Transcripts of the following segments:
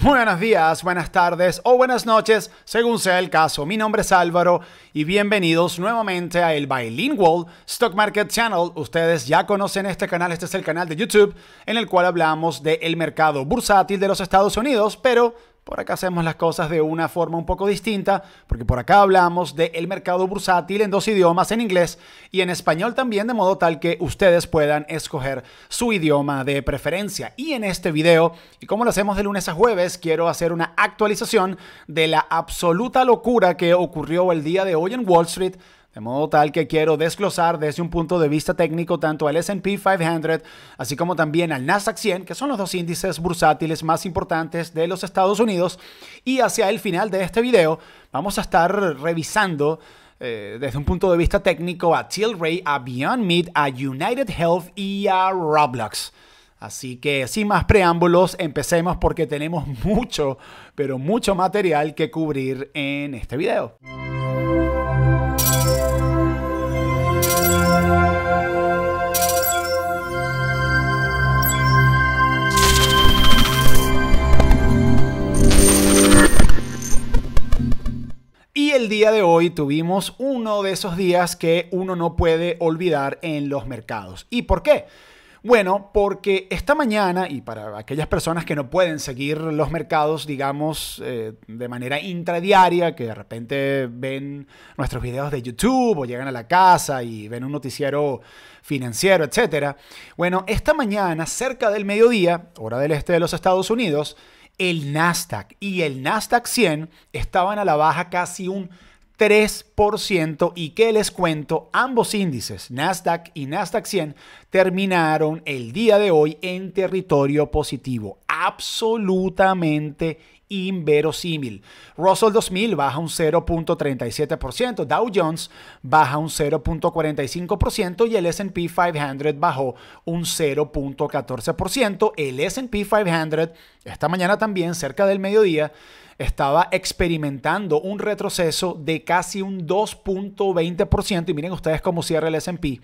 Buenos días, buenas tardes o buenas noches, según sea el caso. Mi nombre es Álvaro y bienvenidos nuevamente a el Bilingual Stock Market Channel. Ustedes ya conocen este canal, este es el canal de YouTube en el cual hablamos del mercado bursátil de los Estados Unidos, pero por acá hacemos las cosas de una forma un poco distinta, porque por acá hablamos del mercado bursátil en dos idiomas, en inglés y en español también, de modo tal que ustedes puedan escoger su idioma de preferencia. Y en este video, y como lo hacemos de lunes a jueves, quiero hacer una actualización de la absoluta locura que ocurrió el día de hoy en Wall Street, de modo tal que quiero desglosar desde un punto de vista técnico tanto al S&P 500, así como también al Nasdaq 100, que son los dos índices bursátiles más importantes de los Estados Unidos. Y hacia el final de este video vamos a estar revisando desde un punto de vista técnico a Tilray, a Beyond Meat, a United Health y a Roblox. Así que sin más preámbulos, empecemos porque tenemos mucho, pero mucho material que cubrir en este video. Y el día de hoy tuvimos uno de esos días que uno no puede olvidar en los mercados. ¿Y por qué? Bueno, porque esta mañana, y para aquellas personas que no pueden seguir los mercados, digamos, de manera intradiaria, que de repente ven nuestros videos de YouTube o llegan a la casa y ven un noticiero financiero, etc. Bueno, esta mañana, cerca del mediodía, hora del este de los Estados Unidos, el Nasdaq y el Nasdaq 100 estaban a la baja casi un 3%, y que les cuento, ambos índices, Nasdaq y Nasdaq 100, terminaron el día de hoy en territorio positivo, absolutamente inverosímil. Russell 2000 baja un 0.37%, Dow Jones baja un 0.45% y el S&P 500 bajó un 0.14%. El S&P 500 esta mañana también, cerca del mediodía, estaba experimentando un retroceso de casi un 2.20%, y miren ustedes cómo cierra el S&P,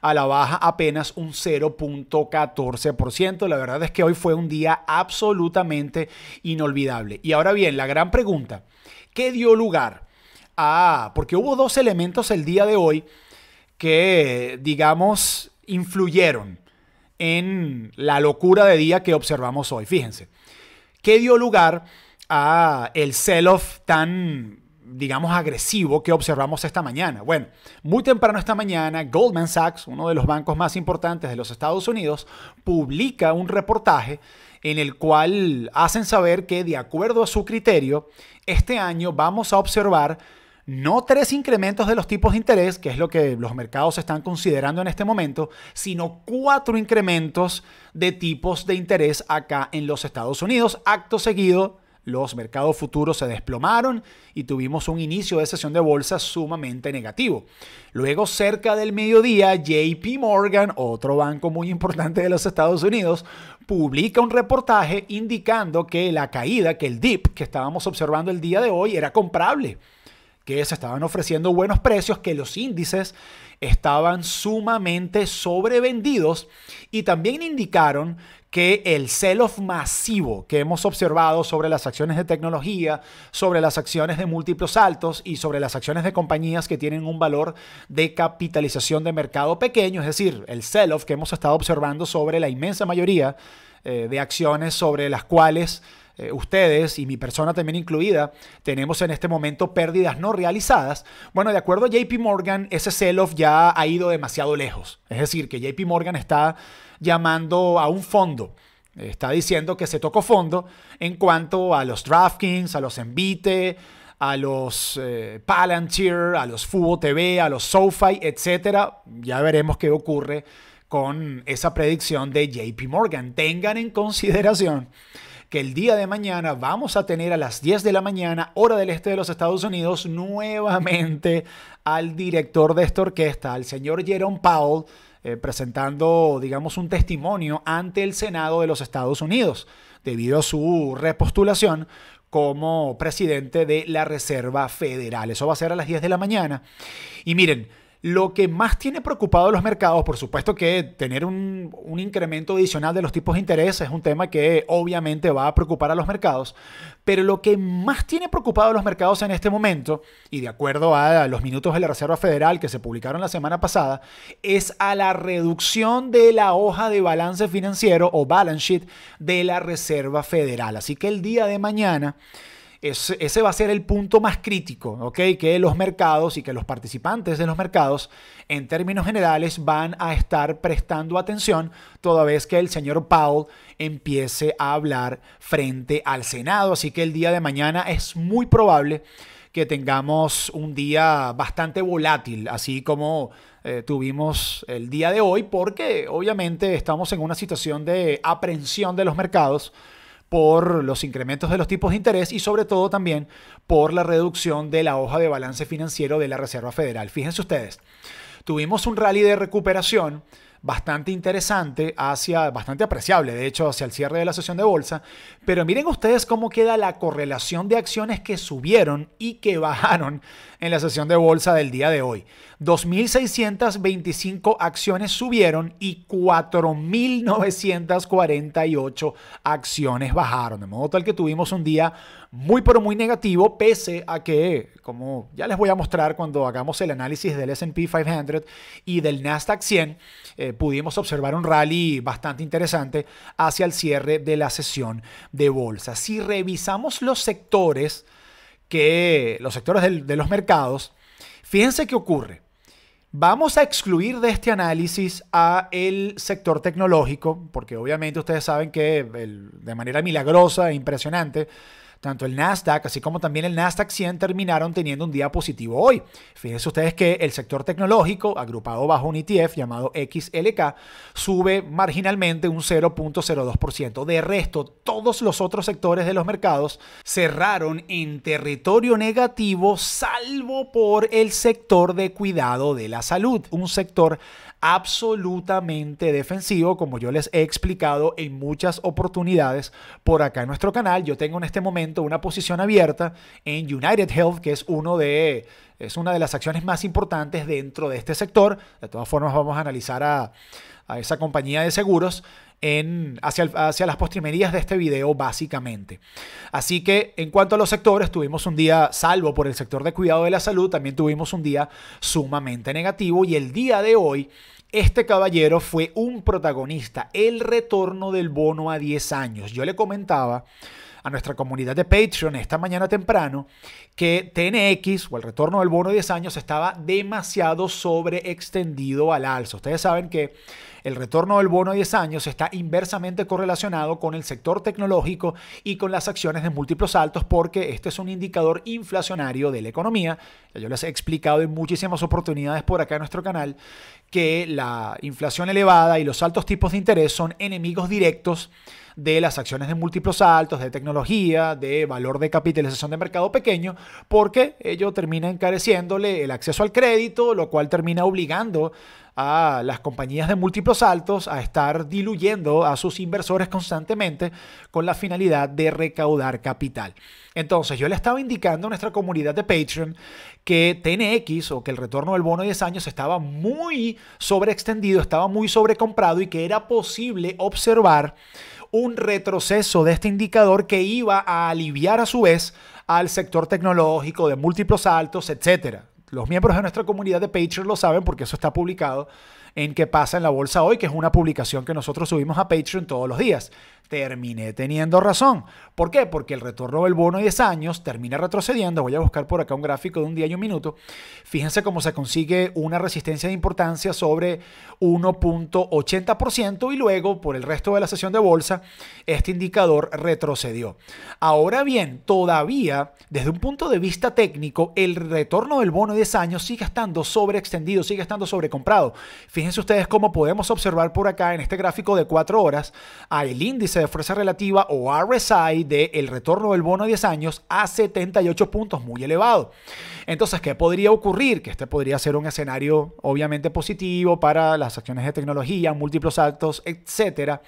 a la baja apenas un 0.14%. La verdad es que hoy fue un día absolutamente inolvidable. Y ahora bien, la gran pregunta, ¿qué dio lugar? Porque hubo dos elementos el día de hoy que, digamos, influyeron en la locura de día que observamos hoy. Fíjense, ¿qué dio lugar a el sell-off tan, digamos, agresivo que observamos esta mañana? Bueno, muy temprano esta mañana, Goldman Sachs, uno de los bancos más importantes de los Estados Unidos, publica un reportaje en el cual hacen saber que, de acuerdo a su criterio, este año vamos a observar no tres incrementos de los tipos de interés, que es lo que los mercados están considerando en este momento, sino cuatro incrementos de tipos de interés acá en los Estados Unidos. Acto seguido, los mercados futuros se desplomaron y tuvimos un inicio de sesión de bolsa sumamente negativo. Luego, cerca del mediodía, JP Morgan, otro banco muy importante de los Estados Unidos, publica un reportaje indicando que la caída, que el dip que estábamos observando el día de hoy era comprable, que se estaban ofreciendo buenos precios, que los índices estaban sumamente sobrevendidos, y también indicaron que el sell-off masivo que hemos observado sobre las acciones de tecnología, sobre las acciones de múltiplos altos y sobre las acciones de compañías que tienen un valor de capitalización de mercado pequeño, es decir, el sell-off que hemos estado observando sobre la inmensa mayoría de acciones sobre las cuales ustedes y mi persona también incluida tenemos en este momento pérdidas no realizadas. Bueno, de acuerdo a JP Morgan, ese sell-off ya ha ido demasiado lejos. Es decir, que JP Morgan está llamando a un fondo, está diciendo que se tocó fondo en cuanto a los DraftKings, a los Envite, a los Palantir, a los Fubo TV, a los SoFi, etc. Ya veremos qué ocurre con esa predicción de JP Morgan. Tengan en consideración que el día de mañana vamos a tener a las 10 de la mañana, hora del este de los Estados Unidos, nuevamente al director de esta orquesta, al señor Jerome Powell, presentando, digamos, un testimonio ante el Senado de los Estados Unidos, debido a su repostulación como presidente de la Reserva Federal. Eso va a ser a las 10 de la mañana. Y miren, Lo que más tiene preocupado a los mercados, por supuesto que tener un incremento adicional de los tipos de interés es un tema que obviamente va a preocupar a los mercados, pero lo que más tiene preocupado a los mercados en este momento, y de acuerdo a los minutos de la Reserva Federal que se publicaron la semana pasada, es a la reducción de la hoja de balance financiero o balance sheet de la Reserva Federal. Así que el día de mañana ese va a ser el punto más crítico, ¿ok? Que los mercados y que los participantes de los mercados, en términos generales, van a estar prestando atención toda vez que el señor Powell empiece a hablar frente al Senado. Así que el día de mañana es muy probable que tengamos un día bastante volátil, así como tuvimos el día de hoy, porque obviamente estamos en una situación de aprensión de los mercados por los incrementos de los tipos de interés y sobre todo también por la reducción de la hoja de balance financiero de la Reserva Federal. Fíjense ustedes, tuvimos un rally de recuperación bastante interesante, bastante apreciable, de hecho, hacia el cierre de la sesión de bolsa. Pero miren ustedes cómo queda la correlación de acciones que subieron y que bajaron en la sesión de bolsa del día de hoy. 2.625 acciones subieron y 4.948 acciones bajaron. De modo tal que tuvimos un día muy pero muy negativo, pese a que, como ya les voy a mostrar cuando hagamos el análisis del S&P 500 y del Nasdaq 100, pudimos observar un rally bastante interesante hacia el cierre de la sesión de bolsa. Si revisamos los sectores de los mercados, fíjense qué ocurre. Vamos a excluir de este análisis a el sector tecnológico, porque obviamente ustedes saben que de manera milagrosa e impresionante, tanto el Nasdaq, así como también el Nasdaq 100 terminaron teniendo un día positivo hoy. Fíjense ustedes que el sector tecnológico, agrupado bajo un ETF llamado XLK, sube marginalmente un 0.02%. De resto, todos los otros sectores de los mercados cerraron en territorio negativo, salvo por el sector de cuidado de la salud, un sector absolutamente defensivo, como yo les he explicado en muchas oportunidades por acá en nuestro canal. Yo tengo en este momento una posición abierta en United Health, que es una de las acciones más importantes dentro de este sector. De todas formas, vamos a analizar a esa compañía de seguros hacia las postrimerías de este video, básicamente. Así que en cuanto a los sectores, tuvimos un día, salvo por el sector de cuidado de la salud, también tuvimos un día sumamente negativo. Y el día de hoy, este caballero fue un protagonista, el retorno del bono a 10 años. Yo le comentaba a nuestra comunidad de Patreon esta mañana temprano que TNX, o el retorno del bono de 10 años, estaba demasiado sobreextendido al alza. Ustedes saben que el retorno del bono de 10 años está inversamente correlacionado con el sector tecnológico y con las acciones de múltiplos altos, porque este es un indicador inflacionario de la economía. Yo les he explicado en muchísimas oportunidades por acá en nuestro canal que la inflación elevada y los altos tipos de interés son enemigos directos de las acciones de múltiplos altos, de tecnología, de valor de capitalización de mercado pequeño, porque ello termina encareciéndole el acceso al crédito, lo cual termina obligando a las compañías de múltiplos altos a estar diluyendo a sus inversores constantemente con la finalidad de recaudar capital. Entonces, yo le estaba indicando a nuestra comunidad de Patreon que TNX, o que el retorno del bono de 10 años, estaba muy sobreextendido, estaba muy sobrecomprado y que era posible observar un retroceso de este indicador que iba a aliviar a su vez al sector tecnológico de múltiplos altos, etcétera. Los miembros de nuestra comunidad de Patreon lo saben porque eso está publicado en Qué pasa en la bolsa hoy, que es una publicación que nosotros subimos a Patreon todos los días. Terminé teniendo razón. ¿Por qué? Porque el retorno del bono de 10 años termina retrocediendo. Voy a buscar por acá un gráfico de un día y un minuto. Fíjense cómo se consigue una resistencia de importancia sobre 1.80% y luego por el resto de la sesión de bolsa este indicador retrocedió. Ahora bien, todavía desde un punto de vista técnico el retorno del bono de 10 años sigue estando sobreextendido, sigue estando sobrecomprado. Fíjense ustedes cómo podemos observar por acá en este gráfico de 4 horas al índice de fuerza relativa o RSI del retorno del bono de 10 años a 78 puntos, muy elevado. Entonces, ¿qué podría ocurrir? Que este podría ser un escenario obviamente positivo para las acciones de tecnología, múltiplos altos, etcétera.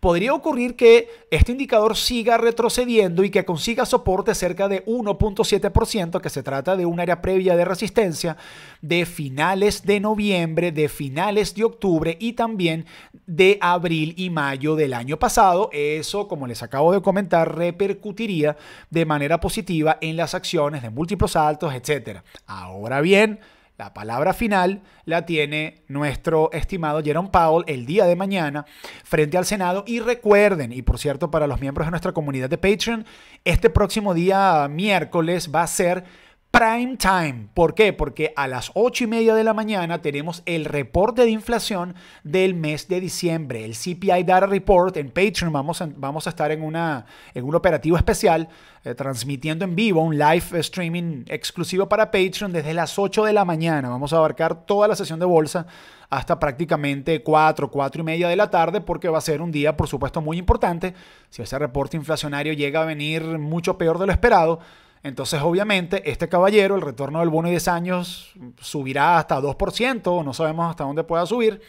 podría ocurrir que este indicador siga retrocediendo y que consiga soporte cerca de 1.7%, que se trata de un área previa de resistencia de finales de noviembre, de finales de octubre y también de abril y mayo del año pasado. Eso, como les acabo de comentar, repercutiría de manera positiva en las acciones de múltiplos altos, etc. Ahora bien, la palabra final la tiene nuestro estimado Jerome Powell el día de mañana frente al Senado. Y recuerden, y por cierto, para los miembros de nuestra comunidad de Patreon, este próximo día miércoles va a ser prime time. ¿Por qué? Porque a las 8:30 de la mañana tenemos el reporte de inflación del mes de diciembre, el CPI Data Report. En Patreon vamos a estar en un operativo especial, transmitiendo en vivo, un live streaming exclusivo para Patreon desde las 8 de la mañana. Vamos a abarcar toda la sesión de bolsa hasta prácticamente 4:30 de la tarde, porque va a ser un día, por supuesto, muy importante. Si ese reporte inflacionario llega a venir mucho peor de lo esperado, entonces, obviamente, este caballero, el retorno del bono de 10 años subirá hasta 2%, no sabemos hasta dónde pueda subir,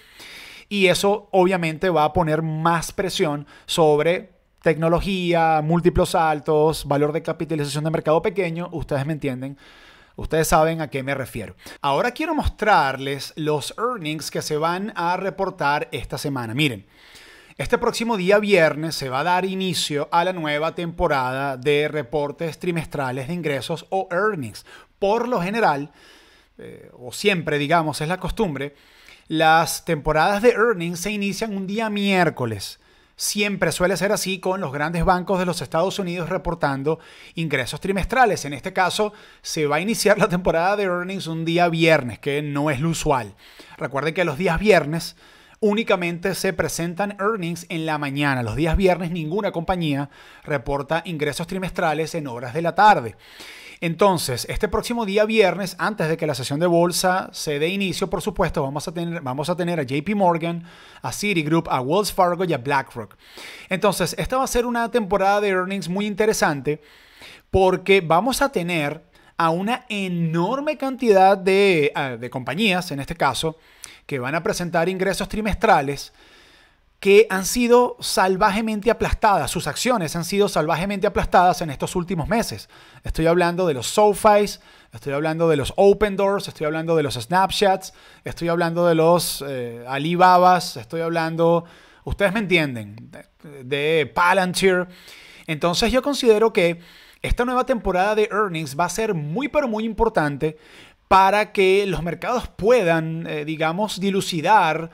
y eso obviamente va a poner más presión sobre tecnología, múltiplos altos, valor de capitalización de mercado pequeño. Ustedes me entienden, ustedes saben a qué me refiero. Ahora quiero mostrarles los earnings que se van a reportar esta semana. Miren. Este próximo día viernes se va a dar inicio a la nueva temporada de reportes trimestrales de ingresos o earnings. Por lo general, o siempre, digamos, es la costumbre, las temporadas de earnings se inician un día miércoles. Siempre suele ser así con los grandes bancos de los Estados Unidos reportando ingresos trimestrales. En este caso, se va a iniciar la temporada de earnings un día viernes, que no es lo usual. Recuerden que los días viernes únicamente se presentan earnings en la mañana. Los días viernes ninguna compañía reporta ingresos trimestrales en horas de la tarde. Entonces, este próximo día viernes, antes de que la sesión de bolsa se dé inicio, por supuesto, vamos a tener a JP Morgan, a Citigroup, a Wells Fargo y a BlackRock. Entonces, esta va a ser una temporada de earnings muy interesante porque vamos a tener a una enorme cantidad de compañías, en este caso, que van a presentar ingresos trimestrales que han sido salvajemente aplastadas. Sus acciones han sido salvajemente aplastadas en estos últimos meses. Estoy hablando de los SoFi, estoy hablando de los Open Doors, estoy hablando de los Snapchats, estoy hablando de los Alibabas, estoy hablando, ustedes me entienden, de Palantir. Entonces yo considero que esta nueva temporada de earnings va a ser muy pero muy importante para que los mercados puedan, digamos, dilucidar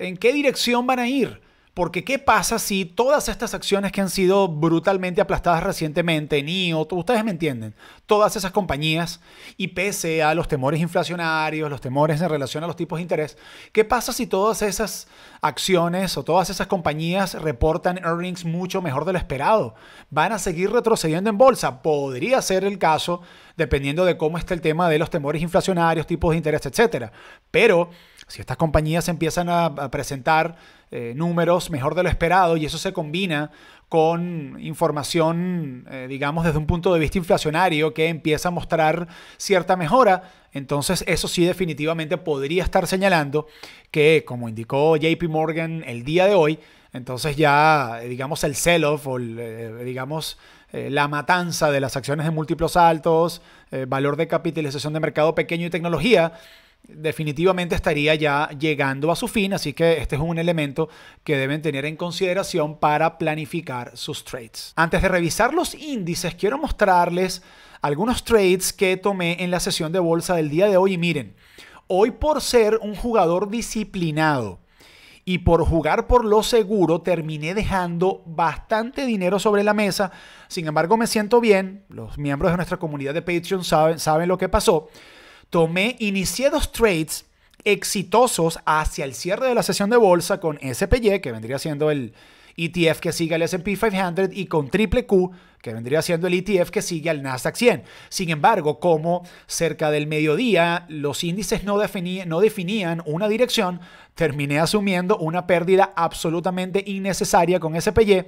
en qué dirección van a ir. Porque ¿qué pasa si todas estas acciones que han sido brutalmente aplastadas recientemente, NIO, ustedes me entienden, todas esas compañías, y pese a los temores inflacionarios, los temores en relación a los tipos de interés, qué pasa si todas esas acciones o todas esas compañías reportan earnings mucho mejor de lo esperado? ¿Van a seguir retrocediendo en bolsa? Podría ser el caso, dependiendo de cómo esté el tema de los temores inflacionarios, tipos de interés, etc. Pero si estas compañías empiezan a presentar números mejor de lo esperado y eso se combina con información, digamos, desde un punto de vista inflacionario que empieza a mostrar cierta mejora, entonces eso sí definitivamente podría estar señalando que, como indicó JP Morgan el día de hoy, entonces ya, digamos, el sell-off o, digamos, la matanza de las acciones de múltiplos altos, valor de capitalización de mercado pequeño y tecnología, definitivamente estaría ya llegando a su fin, así que este es un elemento que deben tener en consideración para planificar sus trades. Antes de revisar los índices, quiero mostrarles algunos trades que tomé en la sesión de bolsa del día de hoy. Y miren, hoy por ser un jugador disciplinado y por jugar por lo seguro, terminé dejando bastante dinero sobre la mesa. Sin embargo, me siento bien. Los miembros de nuestra comunidad de Patreon saben lo que pasó. Inicié dos trades exitosos hacia el cierre de la sesión de bolsa con SPY, que vendría siendo el ETF que sigue al S&P 500, y con QQQ, que vendría siendo el ETF que sigue al Nasdaq 100. Sin embargo, como cerca del mediodía los índices no definían una dirección, terminé asumiendo una pérdida absolutamente innecesaria con SPY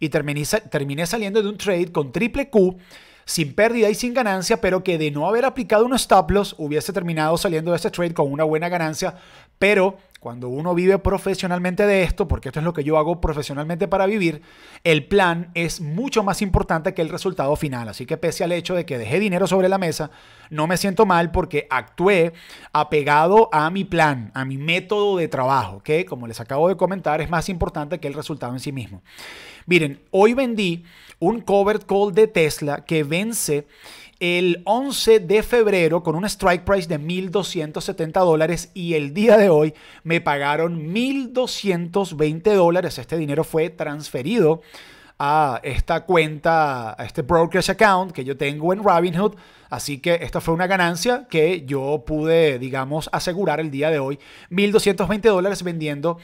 y terminé saliendo de un trade con QQQ, sin pérdida y sin ganancia, pero que de no haber aplicado unos stop loss hubiese terminado saliendo de este trade con una buena ganancia, pero Cuando uno vive profesionalmente de esto, porque esto es lo que yo hago profesionalmente para vivir, el plan es mucho más importante que el resultado final. Así que pese al hecho de que dejé dinero sobre la mesa, no me siento mal porque actué apegado a mi plan, a mi método de trabajo, que, como les acabo de comentar, es más importante que el resultado en sí mismo. Miren, hoy vendí un covered call de Tesla que vence el 11 de febrero con un strike price de $1,270 y el día de hoy me pagaron $1,220. Este dinero fue transferido a esta cuenta, a este brokerage account que yo tengo en Robinhood. Así que esta fue una ganancia que yo pude, digamos, asegurar el día de hoy. $1,220 vendiendo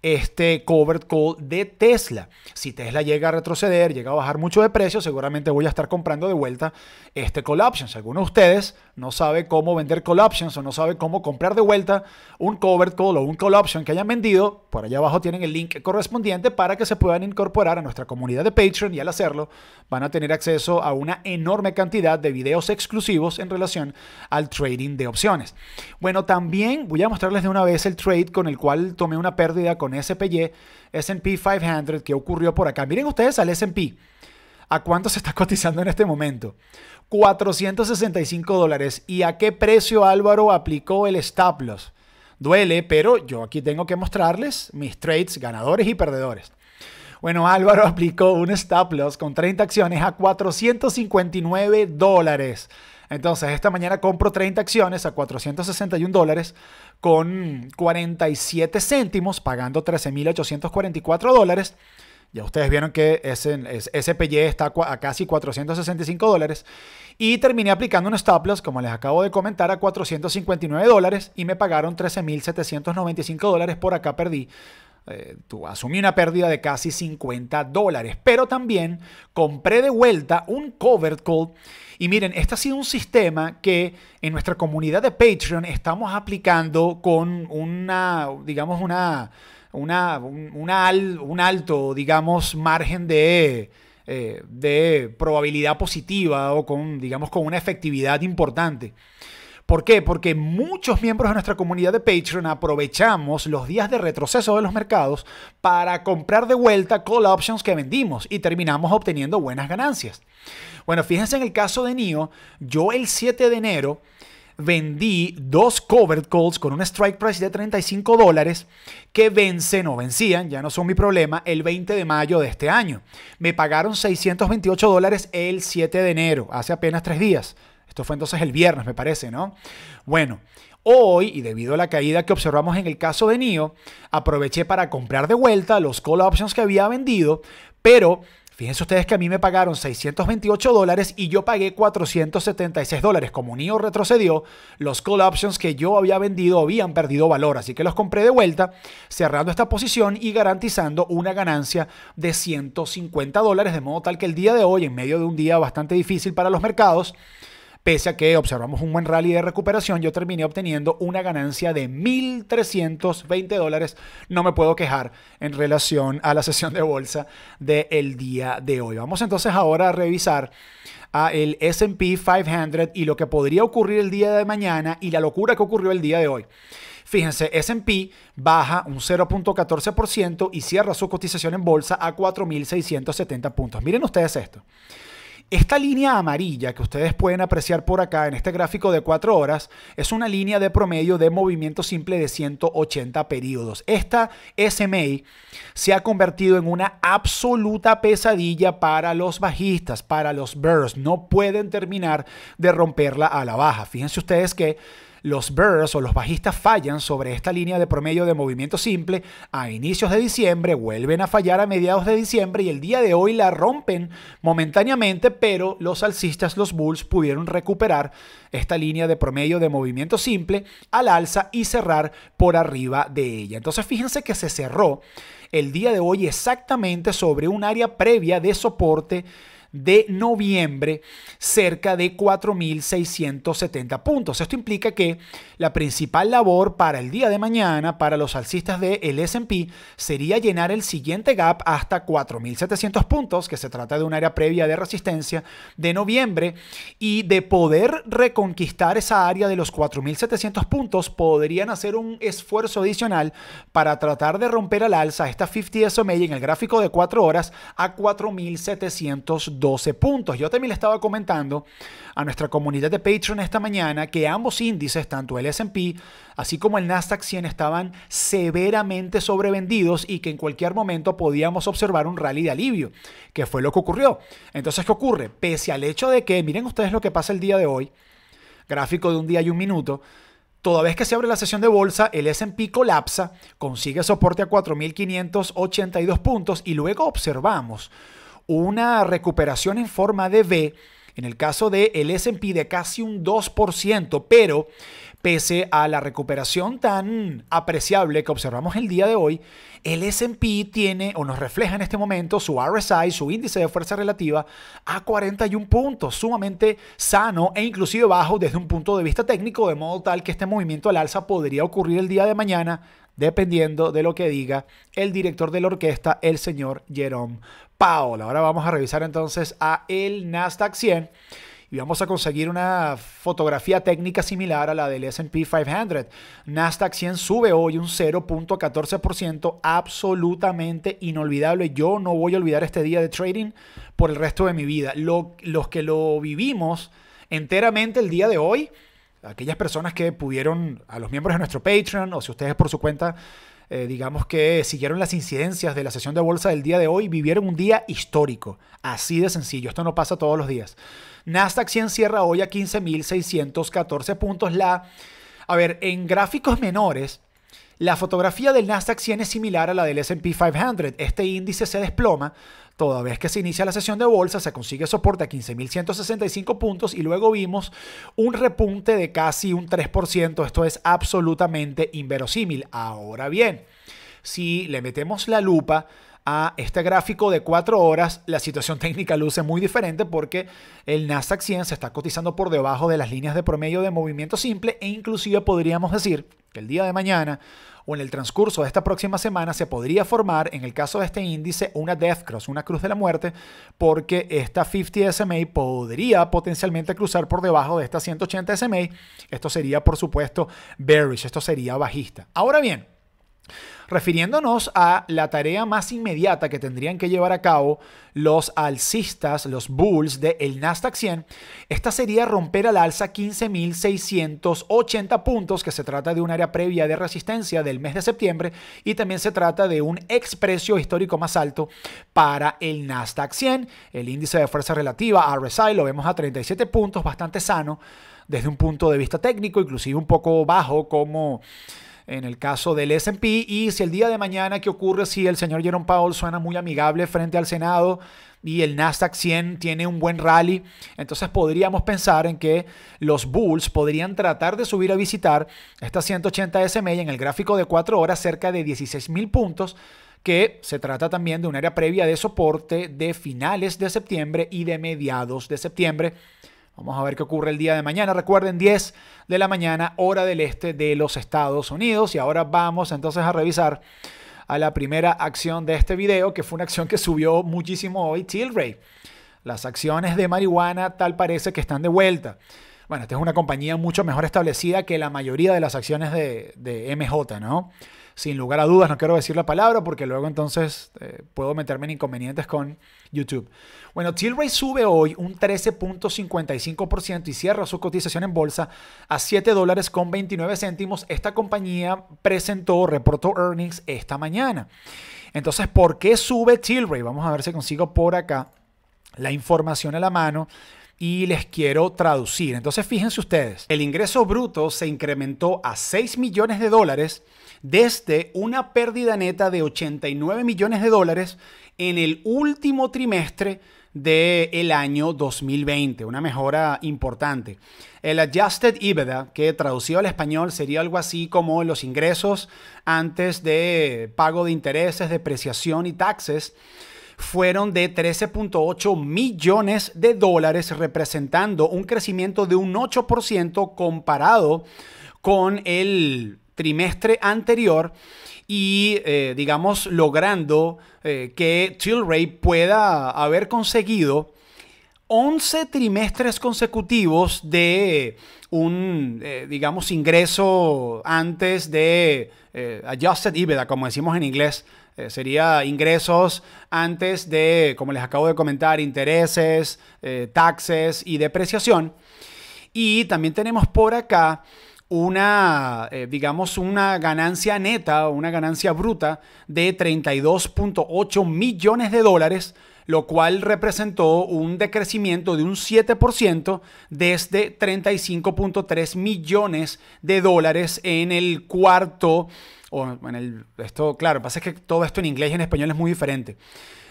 este covered call de Tesla. Si Tesla llega a retroceder, llega a bajar mucho de precio, seguramente voy a estar comprando de vuelta este call option. Si alguno de ustedes no sabe cómo vender call options o no sabe cómo comprar de vuelta un covered call o un call option que hayan vendido, por allá abajo tienen el link correspondiente para que se puedan incorporar a nuestra comunidad de Patreon, y al hacerlo van a tener acceso a una enorme cantidad de videos exclusivos en relación al trading de opciones. Bueno, también voy a mostrarles de una vez el trade con el cual tomé una pérdida con SPY, S&P 500, que ocurrió por acá. Miren ustedes al S&P. ¿A cuánto se está cotizando en este momento? $465. ¿Y a qué precio Álvaro aplicó el stop loss? Duele, pero yo aquí tengo que mostrarles mis trades ganadores y perdedores. Bueno, Álvaro aplicó un stop loss con 30 acciones a $459. Entonces, esta mañana compro 30 acciones a $461 con 47 céntimos, pagando $13,844. Ya ustedes vieron que SPY está a casi $465 y terminé aplicando unos stop loss, como les acabo de comentar, a $459 y me pagaron $13,795. Por acá perdí. Asumí una pérdida de casi $50, pero también compré de vuelta un covered call. Y miren, este ha sido un sistema que en nuestra comunidad de Patreon estamos aplicando con una, digamos, un alto, digamos, margen de probabilidad positiva, o con, digamos, con una efectividad importante. ¿Por qué? Porque muchos miembros de nuestra comunidad de Patreon aprovechamos los días de retroceso de los mercados para comprar de vuelta call options que vendimos y terminamos obteniendo buenas ganancias. Bueno, fíjense en el caso de NIO, yo el 7 de enero vendí dos covered calls con un strike price de $35 que vencen o vencían, ya no son mi problema, el 20 de mayo de este año. Me pagaron $628 el 7 de enero, hace apenas 3 días. Esto fue entonces el viernes, me parece, ¿no? Bueno, hoy, y debido a la caída que observamos en el caso de NIO, aproveché para comprar de vuelta los call options que había vendido, pero fíjense ustedes que a mí me pagaron $628 y yo pagué $476. Como NIO retrocedió, los call options que yo había vendido habían perdido valor, así que los compré de vuelta, cerrando esta posición y garantizando una ganancia de $150, de modo tal que el día de hoy, en medio de un día bastante difícil para los mercados, pese a que observamos un buen rally de recuperación, yo terminé obteniendo una ganancia de $1,320. No me puedo quejar en relación a la sesión de bolsa del día de hoy. Vamos entonces ahora a revisar el S&P 500 y lo que podría ocurrir el día de mañana y la locura que ocurrió el día de hoy. Fíjense, S&P baja un 0.14% y cierra su cotización en bolsa a 4.670 puntos. Miren ustedes esto. Esta línea amarilla que ustedes pueden apreciar por acá en este gráfico de 4 horas es una línea de promedio de movimiento simple de 180 periodos. Esta SMA se ha convertido en una absoluta pesadilla para los bajistas, para los bears. No pueden terminar de romperla a la baja. Fíjense ustedes que los bears o los bajistas fallan sobre esta línea de promedio de movimiento simple a inicios de diciembre, vuelven a fallar a mediados de diciembre y el día de hoy la rompen momentáneamente, pero los alcistas, los bulls, pudieron recuperar esta línea de promedio de movimiento simple al alza y cerrar por arriba de ella. Entonces fíjense que se cerró el día de hoy exactamente sobre un área previa de soporte de noviembre cerca de 4.670 puntos. Esto implica que la principal labor para el día de mañana para los alcistas del S&P sería llenar el siguiente gap hasta 4.700 puntos, que se trata de un área previa de resistencia de noviembre, y de poder reconquistar esa área de los 4.700 puntos podrían hacer un esfuerzo adicional para tratar de romper al alza esta 50 SMA en el gráfico de 4 horas a 4.712 puntos. Yo también le estaba comentando a nuestra comunidad de Patreon esta mañana que ambos índices, tanto el S&P así como el Nasdaq 100, estaban severamente sobrevendidos y que en cualquier momento podíamos observar un rally de alivio, que fue lo que ocurrió. Entonces, ¿qué ocurre? Pese al hecho de que, miren ustedes lo que pasa el día de hoy, gráfico de un día y un minuto, toda vez que se abre la sesión de bolsa, el S&P colapsa, consigue soporte a 4.582 puntos y luego observamos una recuperación en forma de V, en el caso del S&P de casi un 2%, pero pese a la recuperación tan apreciable que observamos el día de hoy, el S&P tiene o nos refleja en este momento su RSI, su índice de fuerza relativa, a 41 puntos, sumamente sano e inclusive bajo desde un punto de vista técnico, de modo tal que este movimiento al alza podría ocurrir el día de mañana, dependiendo de lo que diga el director de la orquesta, el señor Jerome Powell. Ahora vamos a revisar entonces a el Nasdaq 100. Y vamos a conseguir una fotografía técnica similar a la del S&P 500. Nasdaq 100 sube hoy un 0.14%, absolutamente inolvidable. Yo no voy a olvidar este día de trading por el resto de mi vida. Los que lo vivimos enteramente el día de hoy, aquellas personas que pudieron, a los miembros de nuestro Patreon, o si ustedes por su cuenta, digamos que siguieron las incidencias de la sesión de bolsa del día de hoy, vivieron un día histórico. Así de sencillo. Esto no pasa todos los días. Nasdaq 100 cierra hoy a 15.614 puntos. A ver, en gráficos menores, la fotografía del Nasdaq 100 es similar a la del S&P 500. Este índice se desploma toda vez que se inicia la sesión de bolsa, se consigue soporte a 15.165 puntos y luego vimos un repunte de casi un 3%. Esto es absolutamente inverosímil. Ahora bien, si le metemos la lupa a este gráfico de 4 horas, la situación técnica luce muy diferente porque el Nasdaq 100 se está cotizando por debajo de las líneas de promedio de movimiento simple e inclusive podríamos decir que el día de mañana o en el transcurso de esta próxima semana se podría formar, en el caso de este índice, una Death Cross, una cruz de la muerte, porque esta 50 SMA podría potencialmente cruzar por debajo de esta 180 SMA. Esto sería, por supuesto, bearish, esto sería bajista. Ahora bien, refiriéndonos a la tarea más inmediata que tendrían que llevar a cabo los alcistas, los bulls del Nasdaq 100, esta sería romper al alza 15.680 puntos, que se trata de un área previa de resistencia del mes de septiembre y también se trata de un exprecio histórico más alto para el Nasdaq 100. El índice de fuerza relativa, RSI, lo vemos a 37 puntos, bastante sano desde un punto de vista técnico, inclusive un poco bajo como en el caso del S&P. Y si el día de mañana, ¿qué ocurre si el señor Jerome Powell suena muy amigable frente al Senado y el Nasdaq 100 tiene un buen rally? Entonces podríamos pensar en que los bulls podrían tratar de subir a visitar esta 180 SMA en el gráfico de 4 horas cerca de 16.000 puntos, que se trata también de un área previa de soporte de finales de septiembre y de mediados de septiembre. Vamos a ver qué ocurre el día de mañana. Recuerden, 10 de la mañana, hora del este de los Estados Unidos. Y ahora vamos entonces a revisar a la primera acción de este video, que fue una acción que subió muchísimo hoy, Tilray. Las acciones de marihuana tal parece que están de vuelta. Bueno, esta es una compañía mucho mejor establecida que la mayoría de las acciones de MJ, ¿no? Sin lugar a dudas, no quiero decir la palabra porque luego entonces puedo meterme en inconvenientes con YouTube. Bueno, Tilray sube hoy un 13.55% y cierra su cotización en bolsa a $7.29. Esta compañía reportó earnings esta mañana. Entonces, ¿por qué sube Tilray? Vamos a ver si consigo por acá la información a la mano y les quiero traducir. Entonces, fíjense ustedes, el ingreso bruto se incrementó a $6 millones desde una pérdida neta de $89 millones en el último trimestre del año 2020, una mejora importante. El Adjusted EBITDA, que traducido al español sería algo así como los ingresos antes de pago de intereses, depreciación y taxes, fueron de 13.8 millones de dólares, representando un crecimiento de un 8% comparado con el trimestre anterior y, digamos, logrando que Tilray pueda haber conseguido 11 trimestres consecutivos de un, digamos, ingreso antes de adjusted EBITDA, como decimos en inglés. Sería ingresos antes de, como les acabo de comentar, intereses, taxes y depreciación. Y también tenemos por acá una, digamos, una ganancia neta, una ganancia bruta de 32.8 millones de dólares, lo cual representó un decrecimiento de un 7% desde 35.3 millones de dólares en el cuarto. Esto, claro, pasa que todo esto en inglés y en español es muy diferente.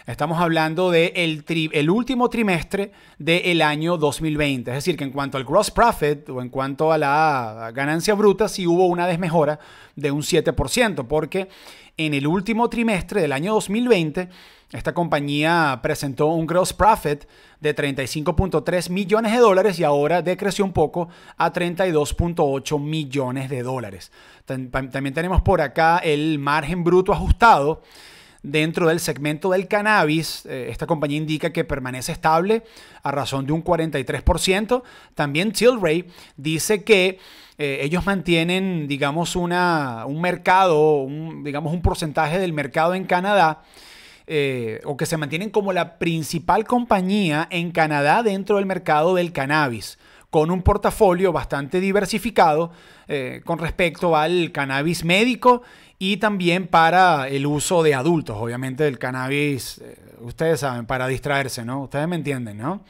Estamos hablando del el último trimestre del año 2020. Es decir, que en cuanto al gross profit o en cuanto a la ganancia bruta, sí hubo una desmejora de un 7%, porque en el último trimestre del año 2020, esta compañía presentó un gross profit de 35.3 millones de dólares y ahora decreció un poco a 32.8 millones de dólares. También tenemos por acá el margen bruto ajustado. Dentro del segmento del cannabis, esta compañía indica que permanece estable a razón de un 43%. También Tilray dice que ellos mantienen, digamos, un mercado, digamos, un porcentaje del mercado en Canadá, o que se mantienen como la principal compañía en Canadá dentro del mercado del cannabis, con un portafolio bastante diversificado con respecto al cannabis médico y también para el uso de adultos. Obviamente el cannabis, ustedes saben, para distraerse, ¿no? Ustedes me entienden, ¿no?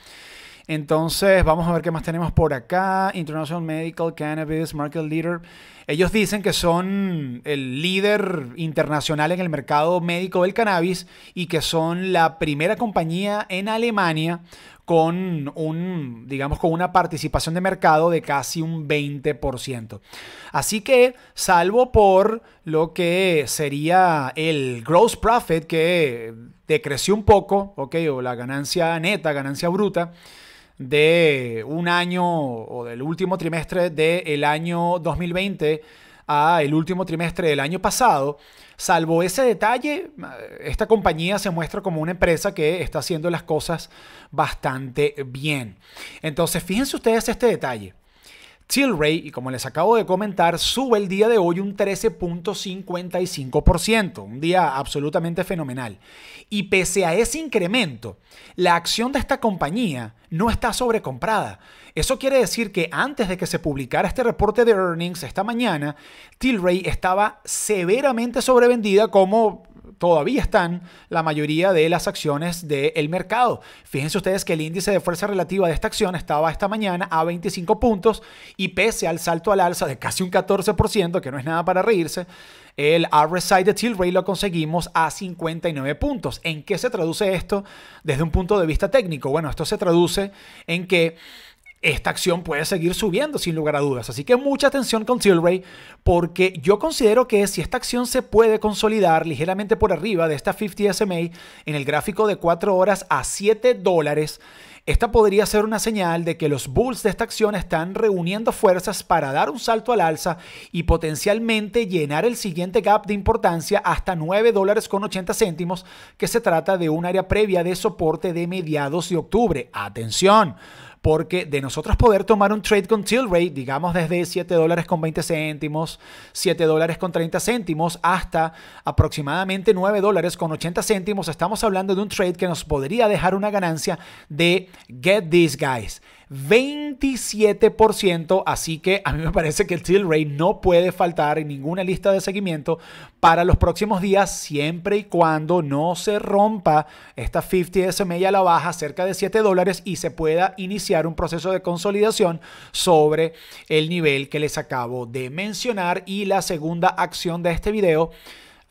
Entonces, vamos a ver qué más tenemos por acá. International Medical Cannabis Market Leader. Ellos dicen que son el líder internacional en el mercado médico del cannabis y que son la primera compañía en Alemania con digamos, con una participación de mercado de casi un 20%. Así que, salvo por lo que sería el gross profit, que decreció un poco, okay, o la ganancia neta, ganancia bruta, de un año o del último trimestre del año 2020 a el último trimestre del año pasado, salvo ese detalle, esta compañía se muestra como una empresa que está haciendo las cosas bastante bien. Entonces, fíjense ustedes este detalle. Tilray, y como les acabo de comentar, sube el día de hoy un 13.55%, un día absolutamente fenomenal. Y pese a ese incremento, la acción de esta compañía no está sobrecomprada. Eso quiere decir que antes de que se publicara este reporte de earnings esta mañana, Tilray estaba severamente sobrevendida, como todavía están la mayoría de las acciones del mercado. Fíjense ustedes que el índice de fuerza relativa de esta acción estaba esta mañana a 25 puntos y pese al salto al alza de casi un 14%, que no es nada para reírse, el RSI de Tilray lo conseguimos a 59 puntos. ¿En qué se traduce esto desde un punto de vista técnico? Bueno, esto se traduce en que esta acción puede seguir subiendo sin lugar a dudas. Así que mucha atención con Tilray, porque yo considero que si esta acción se puede consolidar ligeramente por arriba de esta 50 SMA en el gráfico de 4 horas a 7 dólares, esta podría ser una señal de que los bulls de esta acción están reuniendo fuerzas para dar un salto al alza y potencialmente llenar el siguiente gap de importancia hasta 9 dólares con 80 céntimos, que se trata de un área previa de soporte de mediados de octubre. ¡Atención! Porque de nosotros poder tomar un trade con Tilray, digamos desde 7 dólares con 20 céntimos, 7 dólares con 30 céntimos, hasta aproximadamente 9 dólares con 80 céntimos, estamos hablando de un trade que nos podría dejar una ganancia de, get this guys, 27%. Así que a mí me parece que el Tilray no puede faltar en ninguna lista de seguimiento para los próximos días, siempre y cuando no se rompa esta 50 SMA a la baja cerca de 7 dólares y se pueda iniciar un proceso de consolidación sobre el nivel que les acabo de mencionar. Y la segunda acción de este video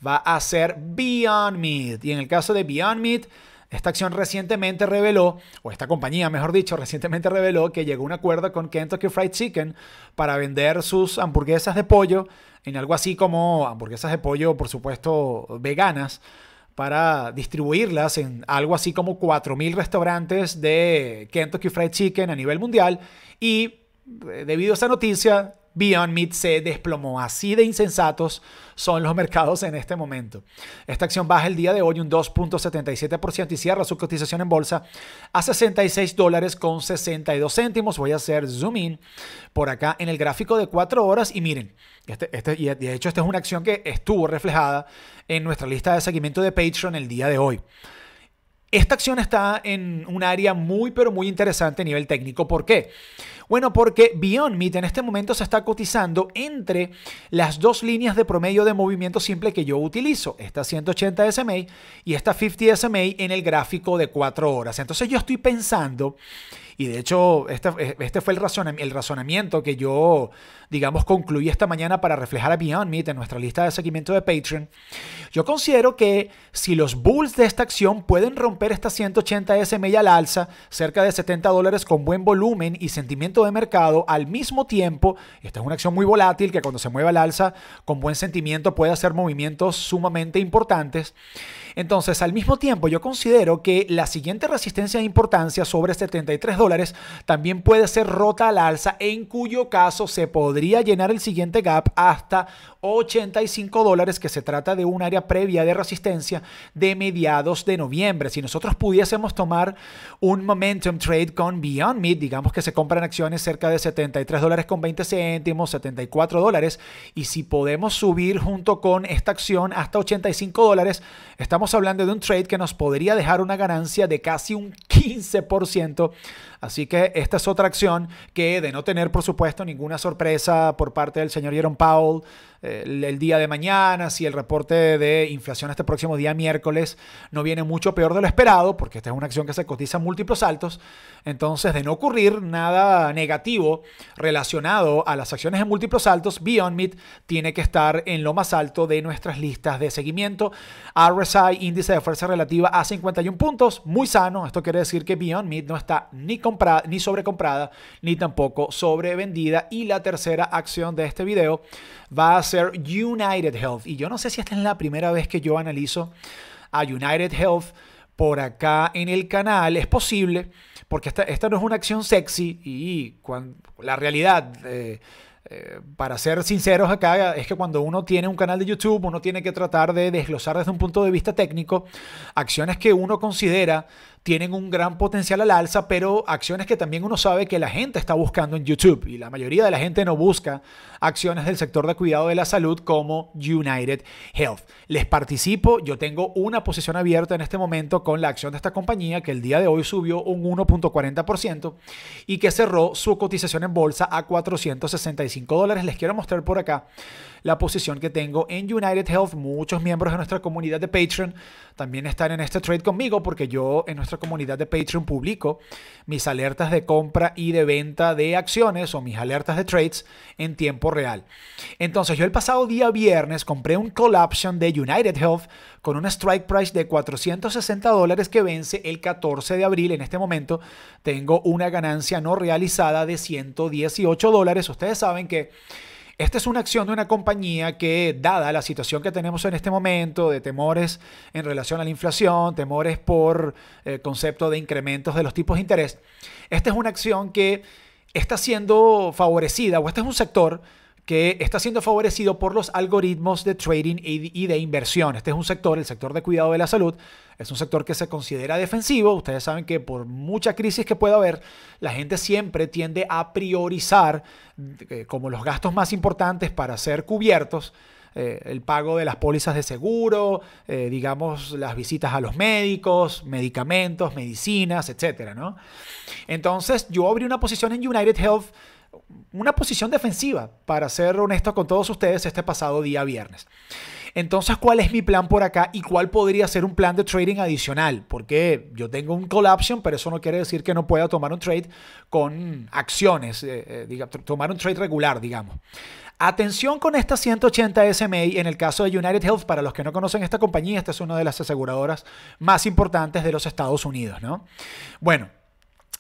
va a ser Beyond Meat, y en el caso de Beyond Meat, esta acción recientemente reveló, o esta compañía mejor dicho, recientemente reveló que llegó a un acuerdo con Kentucky Fried Chicken para vender sus hamburguesas de pollo en algo así como hamburguesas de pollo, por supuesto, veganas, para distribuirlas en algo así como 4.000 restaurantes de Kentucky Fried Chicken a nivel mundial. Y debido a esa noticia, Beyond Meat se desplomó. Así de insensatos son los mercados en este momento. Esta acción baja el día de hoy un 2.77% y cierra su cotización en bolsa a $66.62. Voy a hacer zoom in por acá en el gráfico de 4 horas y miren, y de hecho esta es una acción que estuvo reflejada en nuestra lista de seguimiento de Patreon el día de hoy. Esta acción está en un área muy, pero muy interesante a nivel técnico. ¿Por qué? Bueno, porque Beyond Meat en este momento se está cotizando entre las dos líneas de promedio de movimiento simple que yo utilizo. Esta 180 SMA y esta 50 SMA en el gráfico de 4 horas. Entonces yo estoy pensando, y de hecho este fue el razonamiento que yo, digamos, concluí esta mañana para reflejar a Beyond Meat en nuestra lista de seguimiento de Patreon. Yo considero que si los bulls de esta acción pueden romper esta 180 SMA al alza, cerca de $70 con buen volumen y sentimiento de mercado al mismo tiempo. Esta es una acción muy volátil que cuando se mueve al alza con buen sentimiento puede hacer movimientos sumamente importantes. Entonces, al mismo tiempo, yo considero que la siguiente resistencia de importancia sobre $73 también puede ser rota al alza, en cuyo caso se podría llenar el siguiente gap hasta $85, que se trata de un área previa de resistencia de mediados de noviembre. Si nosotros pudiésemos tomar un momentum trade con Beyond Meat, digamos que se compran acciones cerca de $73.20, $74, y si podemos subir junto con esta acción hasta $85, estamos hablando de un trade que nos podría dejar una ganancia de casi un 15%. Así que esta es otra acción que, de no tener por supuesto ninguna sorpresa por parte del señor Jerome Powell el día de mañana, si el reporte de inflación este próximo día miércoles no viene mucho peor de lo esperado, porque esta es una acción que se cotiza en múltiplos altos, entonces de no ocurrir nada negativo relacionado a las acciones en múltiplos altos, Beyond Meat tiene que estar en lo más alto de nuestras listas de seguimiento. RSI, índice de fuerza relativa a 51 puntos, muy sano. Esto quiere decir que Beyond Meat no está ni comprada, ni sobrecomprada, ni tampoco sobrevendida. Y la tercera acción de este video va a ser United Health. Y yo no sé si esta es la primera vez que yo analizo a United Health por acá en el canal. Es posible, porque esta no es una acción sexy y cuando, la realidad, para ser sinceros acá, es que cuando uno tiene un canal de YouTube, uno tiene que tratar de desglosar desde un punto de vista técnico acciones que uno considera tienen un gran potencial al alza, pero acciones que también uno sabe que la gente está buscando en YouTube, y la mayoría de la gente no busca acciones del sector de cuidado de la salud como United Health. Les participo, yo tengo una posición abierta en este momento con la acción de esta compañía que el día de hoy subió un 1.40% y que cerró su cotización en bolsa a $465. Les quiero mostrar por acá la posición que tengo en United Health. Muchos miembros de nuestra comunidad de Patreon también están en este trade conmigo, porque yo en nuestra comunidad de Patreon publico mis alertas de compra y de venta de acciones, o mis alertas de trades en tiempo real. Entonces yo el pasado día viernes compré un call option de United Health con un strike price de $460 que vence el 14 de abril. En este momento tengo una ganancia no realizada de $118. Ustedes saben que esta es una acción de una compañía que, dada la situación que tenemos en este momento de temores en relación a la inflación, temores por concepto de incrementos de los tipos de interés, esta es una acción que está siendo favorecida, o este es un sector que está siendo favorecido por los algoritmos de trading y de inversión. Este es un sector, el sector de cuidado de la salud, es un sector que se considera defensivo. Ustedes saben que por mucha crisis que pueda haber, la gente siempre tiende a priorizar como los gastos más importantes para ser cubiertos el pago de las pólizas de seguro, digamos, las visitas a los médicos, medicamentos, medicinas, etcétera, ¿no? Entonces yo abrí una posición en United Health, una posición defensiva, para ser honesto con todos ustedes, este pasado día viernes. Entonces, ¿cuál es mi plan por acá y cuál podría ser un plan de trading adicional? Porque yo tengo un call option, pero eso no quiere decir que no pueda tomar un trade con acciones, tomar un trade regular, digamos. Atención con esta 180 SMA en el caso de United Health. Para los que no conocen esta compañía, esta es una de las aseguradoras más importantes de los Estados Unidos, ¿no? Bueno,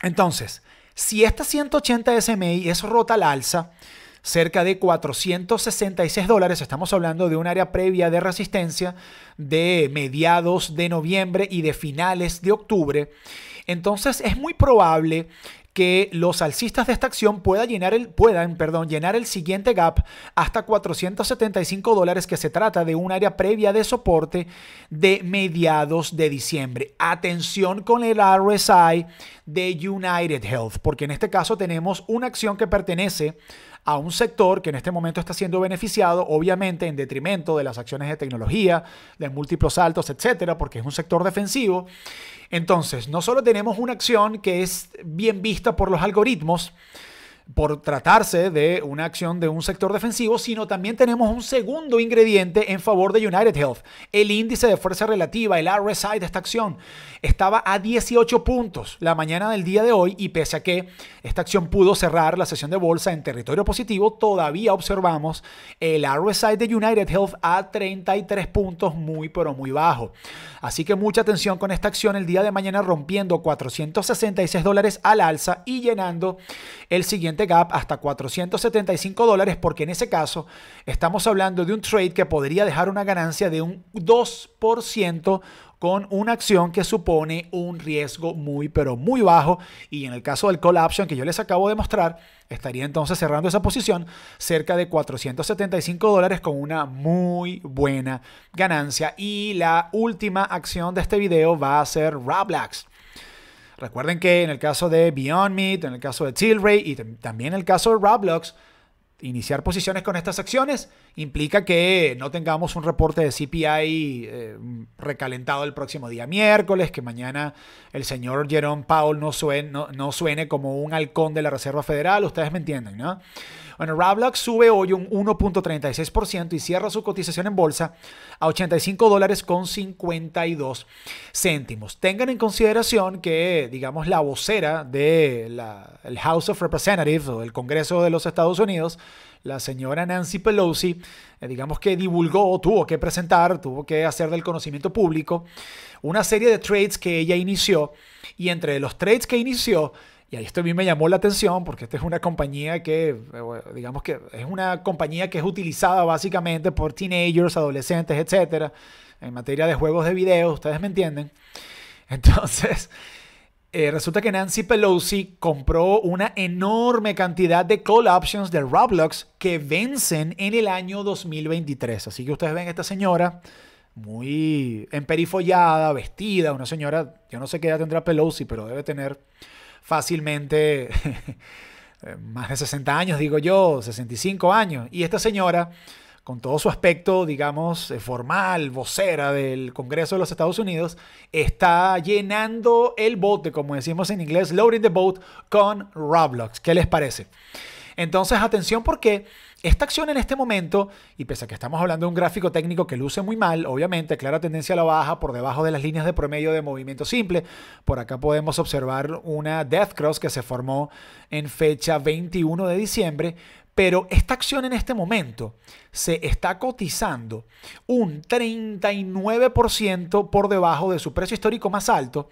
entonces, si esta 180 SMA es rota al alza, cerca de $466. Estamos hablando de un área previa de resistencia de mediados de noviembre y de finales de octubre. Entonces es muy probable que los alcistas de esta acción puedan llenar el siguiente gap hasta $475, que se trata de un área previa de soporte de mediados de diciembre. Atención con el RSI de United Health, porque en este caso tenemos una acción que pertenece a un sector que en este momento está siendo beneficiado, obviamente en detrimento de las acciones de tecnología, de múltiplos altos, etcétera, porque es un sector defensivo. Entonces, no solo tenemos una acción que es bien vista por los algoritmos, por tratarse de una acción de un sector defensivo, sino también tenemos un segundo ingrediente en favor de United Health. El índice de fuerza relativa, el RSI de esta acción, estaba a 18 puntos la mañana del día de hoy, y pese a que esta acción pudo cerrar la sesión de bolsa en territorio positivo, todavía observamos el RSI de United Health a 33 puntos, muy pero muy bajo. Así que mucha atención con esta acción el día de mañana, rompiendo $466 al alza y llenando el siguiente gap hasta $475, porque en ese caso estamos hablando de un trade que podría dejar una ganancia de un 2% con una acción que supone un riesgo muy pero muy bajo, y en el caso del call option que yo les acabo de mostrar, estaría entonces cerrando esa posición cerca de $475 con una muy buena ganancia. Y la última acción de este video va a ser Roblox. Recuerden que en el caso de Beyond Meat, en el caso de Tilray y también en el caso de Roblox, iniciar posiciones con estas acciones implica que no tengamos un reporte de CPI recalentado el próximo día miércoles, que mañana el señor Jerome Powell no suene como un halcón de la Reserva Federal. Ustedes me entienden, ¿no? Bueno, Roblox sube hoy un 1.36% y cierra su cotización en bolsa a $85.52. Tengan en consideración que, digamos, la vocera del House of Representatives o del Congreso de los Estados Unidos, la señora Nancy Pelosi, digamos que divulgó, tuvo que hacer del conocimiento público una serie de trades que ella inició, y entre los trades que inició, y esto a mí me llamó la atención porque esta es una compañía que, digamos que es una compañía que es utilizada básicamente por teenagers, adolescentes, etcétera, en materia de juegos de video, ustedes me entienden. Entonces, resulta que Nancy Pelosi compró una enorme cantidad de call options de Roblox que vencen en el año 2023. Así que ustedes ven a esta señora muy emperifollada, vestida, una señora, yo no sé qué edad tendrá Pelosi, pero debe tener fácilmente más de 60 años, digo yo, 65 años. Y esta señora, con todo su aspecto, digamos, formal, vocera del Congreso de los Estados Unidos, está llenando el bote, como decimos en inglés, loading the boat, con Roblox. ¿Qué les parece? Entonces, atención, porque esta acción en este momento, y pese a que estamos hablando de un gráfico técnico que luce muy mal, obviamente, clara tendencia a la baja por debajo de las líneas de promedio de movimiento simple. Por acá podemos observar una death cross que se formó en fecha 21 de diciembre, pero esta acción en este momento se está cotizando un 39% por debajo de su precio histórico más alto.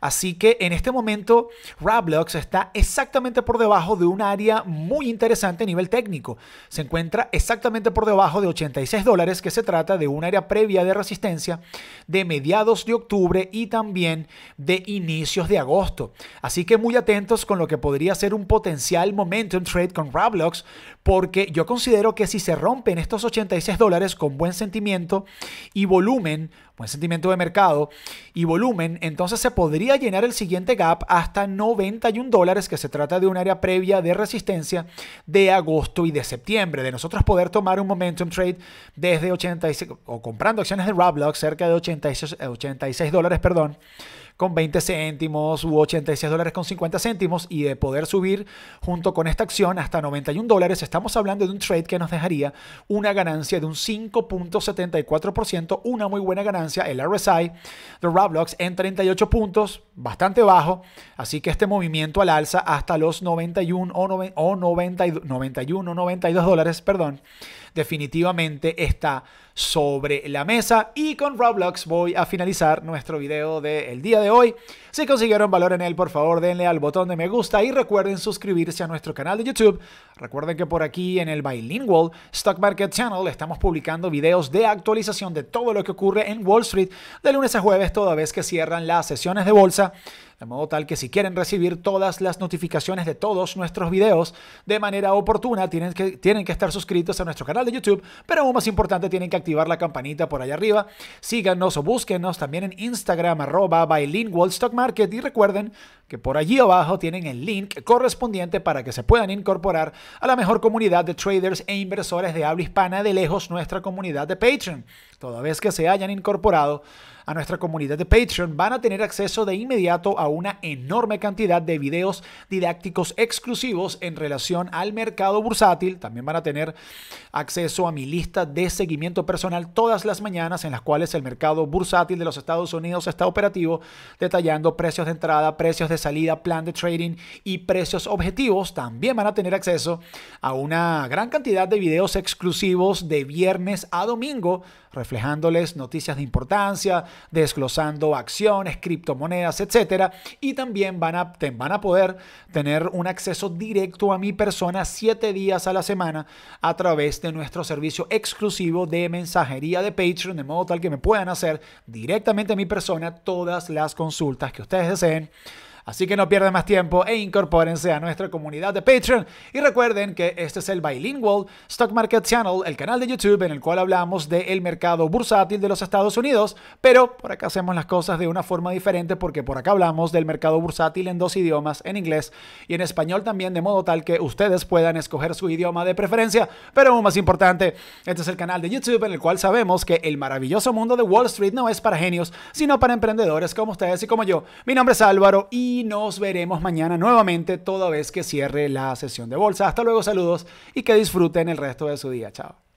Así que en este momento Roblox está exactamente por debajo de un área muy interesante a nivel técnico. Se encuentra exactamente por debajo de $86, que se trata de un área previa de resistencia de mediados de octubre y también de inicios de agosto. Así que muy atentos con lo que podría ser un potencial momentum trade con Roblox, porque yo considero que si se rompen estos $86 con buen sentimiento y volumen, buen sentimiento de mercado y volumen, entonces se podría llenar el siguiente gap hasta $91, que se trata de un área previa de resistencia de agosto y de septiembre. De nosotros poder tomar un momentum trade desde 86 o comprando acciones de Roblox cerca de $86, perdón, con 20 céntimos u $86 con 50 céntimos, y de poder subir junto con esta acción hasta $91, estamos hablando de un trade que nos dejaría una ganancia de un 5.74%, una muy buena ganancia. El RSI de Roblox en 38 puntos, bastante bajo, así que este movimiento al alza hasta los $91 o $92, perdón, definitivamente está sobre la mesa. Y con Roblox voy a finalizar nuestro video del día de hoy. de hoy. Si consiguieron valor en él, por favor denle al botón de me gusta y recuerden suscribirse a nuestro canal de YouTube. Recuerden que por aquí en el Bilingual Stock Market Channel estamos publicando videos de actualización de todo lo que ocurre en Wall Street de lunes a jueves, toda vez que cierran las sesiones de bolsa. De modo tal que si quieren recibir todas las notificaciones de todos nuestros videos de manera oportuna, tienen que estar suscritos a nuestro canal de YouTube, pero aún más importante, tienen que activar la campanita por allá arriba. Síganos o búsquenos también en Instagram, @bilingualstockmarket, y recuerden que por allí abajo tienen el link correspondiente para que se puedan incorporar a la mejor comunidad de traders e inversores de habla hispana, de lejos nuestra comunidad de Patreon. Toda vez que se hayan incorporado a nuestra comunidad de Patreon, van a tener acceso de inmediato a una enorme cantidad de videos didácticos exclusivos en relación al mercado bursátil. También van a tener acceso a mi lista de seguimiento personal todas las mañanas, en las cuales el mercado bursátil de los Estados Unidos está operativo, detallando precios de entrada, precios de salida, plan de trading y precios objetivos. También van a tener acceso a una gran cantidad de videos exclusivos de viernes a domingo, reflejándoles noticias de importancia, desglosando acciones, criptomonedas, etcétera. Y también van a poder tener un acceso directo a mi persona 7 días a la semana a través de nuestro servicio exclusivo de mensajería de Patreon, de modo tal que me puedan hacer directamente a mi persona todas las consultas que ustedes deseen. Así que no pierdan más tiempo e incorpórense a nuestra comunidad de Patreon. Y recuerden que este es el Bilingual Stock Market Channel, el canal de YouTube en el cual hablamos del mercado bursátil de los Estados Unidos, pero por acá hacemos las cosas de una forma diferente, porque por acá hablamos del mercado bursátil en dos idiomas, en inglés y en español también, de modo tal que ustedes puedan escoger su idioma de preferencia. Pero aún más importante, este es el canal de YouTube en el cual sabemos que el maravilloso mundo de Wall Street no es para genios, sino para emprendedores como ustedes y como yo. Mi nombre es Álvaro y nos veremos mañana nuevamente, toda vez que cierre la sesión de bolsa. Hasta luego, saludos y que disfruten el resto de su día. Chao.